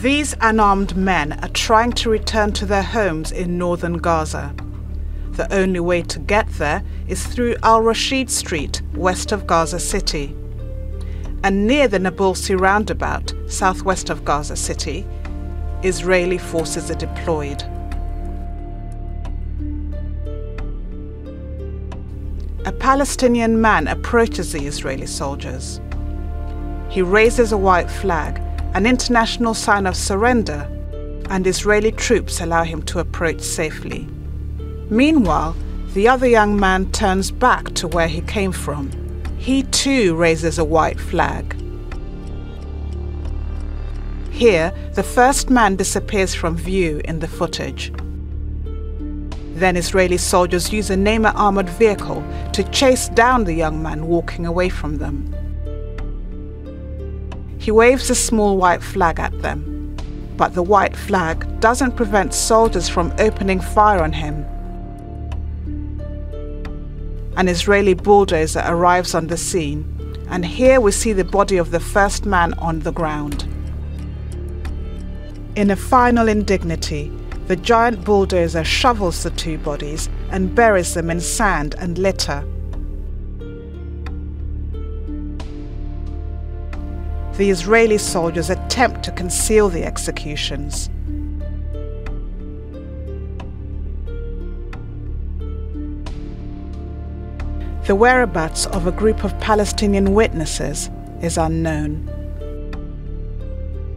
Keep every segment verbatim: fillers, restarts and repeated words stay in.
These unarmed men are trying to return to their homes in northern Gaza. The only way to get there is through Al Rashid Street, west of Gaza City. And near the Nabulsi roundabout, southwest of Gaza City, Israeli forces are deployed. A Palestinian man approaches the Israeli soldiers. He raises a white flag, an international sign of surrender, and Israeli troops allow him to approach safely. Meanwhile, the other young man turns back to where he came from. He too raises a white flag. Here, the first man disappears from view in the footage. Then Israeli soldiers use a Namer armored vehicle to chase down the young man walking away from them. He waves a small white flag at them, but the white flag doesn't prevent soldiers from opening fire on him. An Israeli bulldozer arrives on the scene, and here we see the body of the first man on the ground. In a final indignity, the giant bulldozer shovels the two bodies and buries them in sand and litter. The Israeli soldiers attempt to conceal the executions. The whereabouts of a group of Palestinian witnesses is unknown.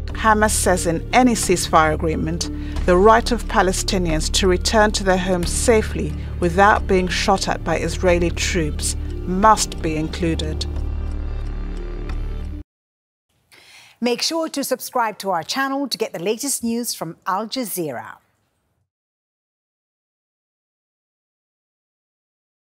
Hamas says in any ceasefire agreement, the right of Palestinians to return to their homes safely without being shot at by Israeli troops must be included. Make sure to subscribe to our channel to get the latest news from Al Jazeera.